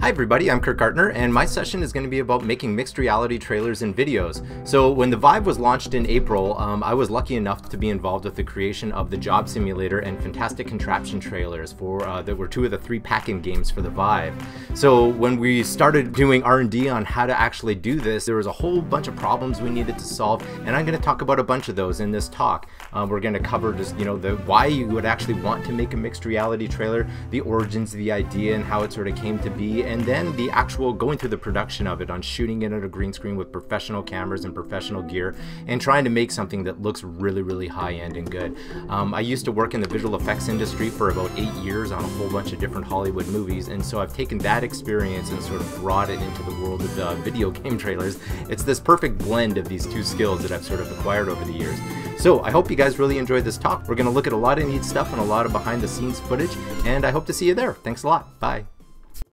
Hi everybody, I'm Kirk Gartner, and my session is going to be about making mixed reality trailers and videos. So when the Vive was launched in April, I was lucky enough to be involved with the creation of the Job Simulator and Fantastic Contraption trailers for that were two of the three pack-in games for the Vive. So when we started doing R&D on how to actually do this, there was a whole bunch of problems we needed to solve, and I'm going to talk about a bunch of those in this talk. We're going to cover just why you would actually want to make a mixed reality trailer, the origins of the idea, and how it sort of came to be. And then the actual going through the production of it on shooting it at a green screen with professional cameras and professional gear and trying to make something that looks really, really high-end and good. I used to work in the visual effects industry for about 8 years on a whole bunch of different Hollywood movies, and so I've taken that experience and sort of brought it into the world of video game trailers. It's this perfect blend of these two skills that I've sort of acquired over the years. So I hope you guys really enjoyed this talk. We're going to look at a lot of neat stuff and a lot of behind-the-scenes footage, and I hope to see you there. Thanks a lot. Bye.